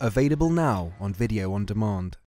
Available now on video on demand.